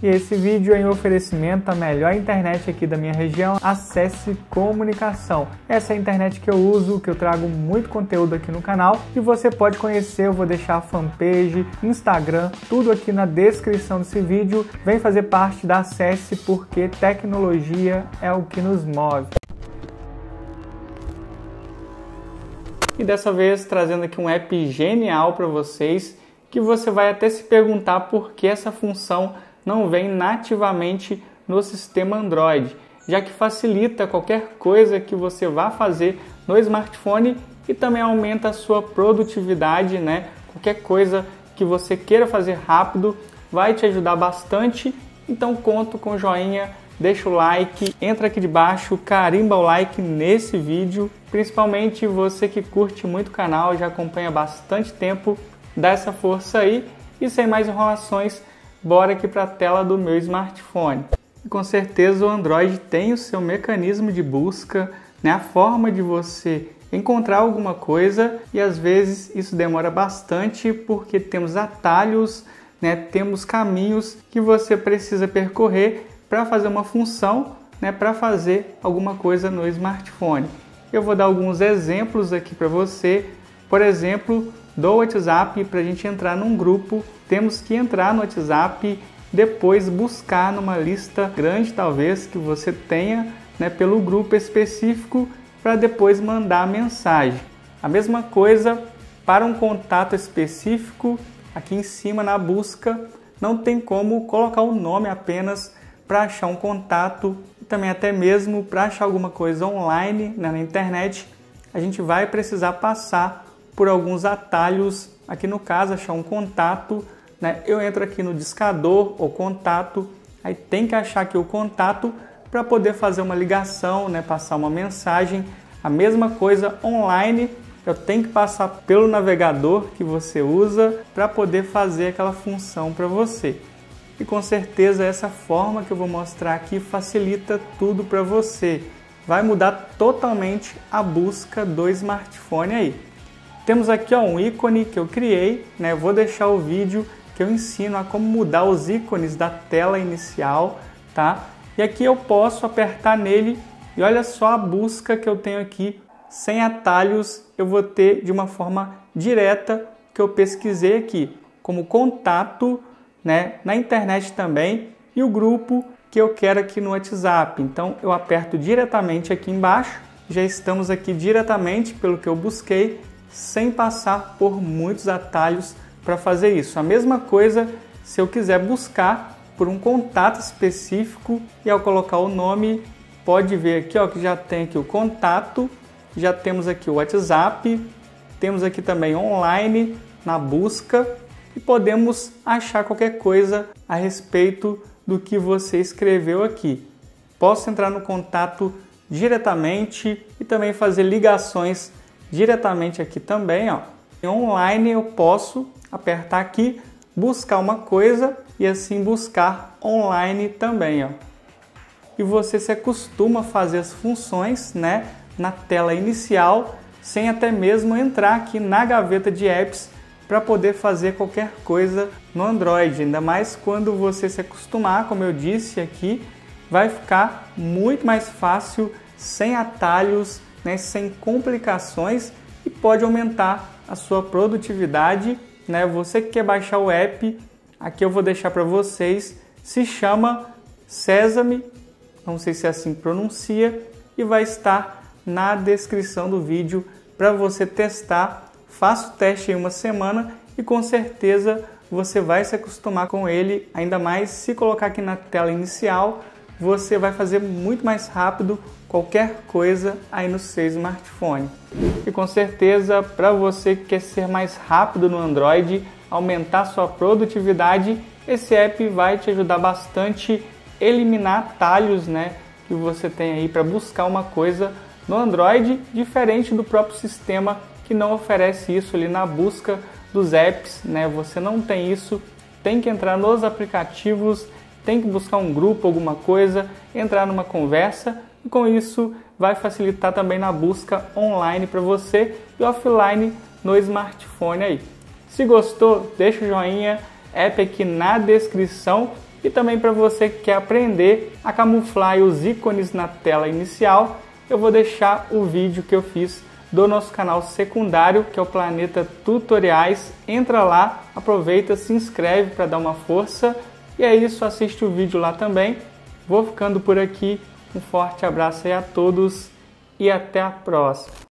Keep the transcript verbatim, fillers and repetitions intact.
E esse vídeo é em oferecimento à melhor internet aqui da minha região, Acesse Comunicação. Essa é a internet que eu uso, que eu trago muito conteúdo aqui no canal e você pode conhecer. Eu vou deixar a fanpage, Instagram, tudo aqui na descrição desse vídeo. Vem fazer parte da Acesse porque tecnologia é o que nos move. E dessa vez trazendo aqui um app genial para vocês, que você vai até se perguntar por que essa função não vem nativamente no sistema Android, já que facilita qualquer coisa que você vá fazer no smartphone e também aumenta a sua produtividade, né? Qualquer coisa que você queira fazer rápido vai te ajudar bastante. Então conto com joinha, deixa o like, entra aqui debaixo, carimba o like nesse vídeo, principalmente você que curte muito o canal, já acompanha bastante tempo, dá essa força aí e sem mais enrolações, bora aqui para a tela do meu smartphone. E com certeza o Android tem o seu mecanismo de busca, né? A forma de você encontrar alguma coisa, e às vezes isso demora bastante porque temos atalhos, né? Temos caminhos que você precisa percorrer para fazer uma função, né? Para fazer alguma coisa no smartphone. Eu vou dar alguns exemplos aqui para você, por exemplo, do WhatsApp. Para a gente entrar num grupo, temos que entrar no WhatsApp, depois buscar numa lista grande, talvez, que você tenha, né, pelo grupo específico, para depois mandar a mensagem. A mesma coisa para um contato específico, aqui em cima na busca, não tem como colocar o nome apenas para achar um contato, e também até mesmo para achar alguma coisa online, né, na internet, a gente vai precisar passar por alguns atalhos. Aqui no caso, achar um contato, né? Eu entro aqui no discador ou contato, aí tem que achar aqui o contato para poder fazer uma ligação, né? Passar uma mensagem. A mesma coisa online, eu tenho que passar pelo navegador que você usa para poder fazer aquela função para você. E com certeza essa forma que eu vou mostrar aqui facilita tudo para você. Vai mudar totalmente a busca do smartphone aí. Temos aqui, ó, um ícone que eu criei, né? Vou deixar o vídeo que eu ensino a como mudar os ícones da tela inicial, tá? E aqui eu posso apertar nele e olha só a busca que eu tenho aqui. Sem atalhos, eu vou ter de uma forma direta que eu pesquisei aqui, como contato, né? Na internet também, e o grupo que eu quero aqui no WhatsApp. Então eu aperto diretamente aqui embaixo, já estamos aqui diretamente pelo que eu busquei, sem passar por muitos atalhos para fazer isso. A mesma coisa se eu quiser buscar por um contato específico, e ao colocar o nome, pode ver aqui, ó, que já tem aqui o contato, já temos aqui o WhatsApp, temos aqui também online na busca, e podemos achar qualquer coisa a respeito do que você escreveu aqui. Posso entrar no contato diretamente e também fazer ligações diretamente aqui também, ó. Online eu posso apertar aqui, buscar uma coisa e assim buscar online também, ó. E você se acostuma a fazer as funções, né, na tela inicial, sem até mesmo entrar aqui na gaveta de apps para poder fazer qualquer coisa no Android. Ainda mais quando você se acostumar, como eu disse aqui, vai ficar muito mais fácil, sem atalhos, né, sem complicações, e pode aumentar a sua produtividade, né? Você que quer baixar o app, aqui eu vou deixar para vocês, se chama Sesame, não sei se é assim que pronuncia, e vai estar na descrição do vídeo para você testar. Faça o teste em uma semana e com certeza você vai se acostumar com ele, ainda mais se colocar aqui na tela inicial, você vai fazer muito mais rápido qualquer coisa aí no seu smartphone. E com certeza, para você que quer ser mais rápido no Android, aumentar sua produtividade, esse app vai te ajudar bastante, eliminar atalhos, né, que você tem aí para buscar uma coisa no Android, diferente do próprio sistema que não oferece isso ali na busca dos apps, né? Você não tem isso, tem que entrar nos aplicativos, tem que buscar um grupo, alguma coisa, entrar numa conversa, e com isso vai facilitar também na busca online para você e offline no smartphone aí. Se gostou, deixa o joinha, app aqui na descrição, E também para você que quer aprender a camuflar os ícones na tela inicial, eu vou deixar o vídeo que eu fiz do nosso canal secundário, que é o Planeta Tutoriais. Entra lá, aproveita, se inscreve para dar uma força. E é isso, assiste o vídeo lá também. Vou ficando por aqui, um forte abraço aí a todos e até a próxima.